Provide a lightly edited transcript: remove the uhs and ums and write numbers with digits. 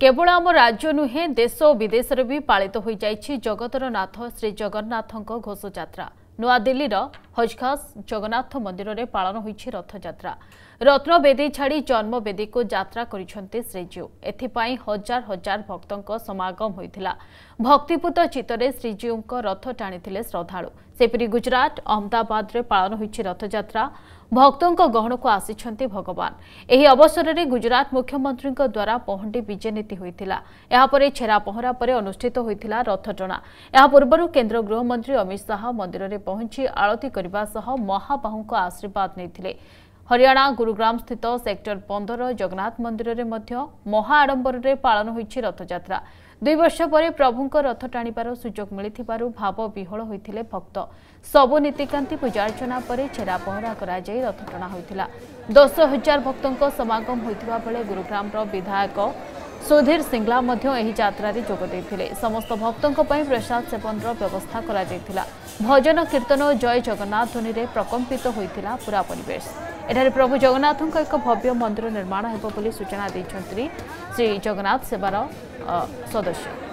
केवल आम राज्य नुहे देश और विदेश रे भी पालित हो जाइछि जगतर नाथ श्री जगन्नाथंको घोष यात्रा। नवा दिल्ली रो हजखास जगन्नाथ मंदिर रे पालन होइछि रथ यात्रा। रत्न बेदी छाड़ी जन्म बेदी को यात्रा करिछन्ते श्रीजीउ। एथिपाई हजार हजार भक्तंको समागम होइथिला। भक्तिपूत चितरे श्रीजीउंको रथ टाणिथिले श्रद्धालु। सेपरि गुजरात अहमदाबाद रे पालन होइछि रथ यात्रा। भक्तों गहन को आसीछन्ते भगवान। एही अवसर रे गुजरात मुख्यमंत्री द्वारा पहंडी विजय नीति होइथिला। एहा परे छेरा पहरा परे अनुष्ठित होइथिला रथ टणा। एहा पूर्व केंद्र गृह मंत्री अमित शाह मंदिर रे पहुंची आरती करिबा सह महाबाहु को आशीर्वाद नेथिले। हरियाणा गुरुग्राम स्थित सेक्टर 15 जगन्नाथ मंदिर रे मध्य महा आडंबर रे पालन होइछि रथ यात्रा। 2 वर्ष परे प्रभु को रथ टाणीबार सुयोग मिलिथिबारु भाव विहळ होइथिले भक्त। सबो नीतिकांति पूजार्चना परे छेरा पहरा करा जाय रथ टणा होइथिला। 10,000 भक्तों को समागम होइथिबा बेले गुरुग्राम रो विधायक सुधीर सिंगला मध्य एही यात्रा रे जोग देथिले। समस्त भक्तों को पई प्रसाद सेवन रो व्यवस्था करा जायथिला। भजन कीर्तन और जय जगन्नाथ ध्वनि रे प्रकंपित होइथिला पूरा परिवेश। एठारे प्रभु जगन्नाथों का एक भव्य मंदिर निर्माण हेबो बोली सूचना दैछन्ती श्री जगन्नाथ सेवार सदस्य।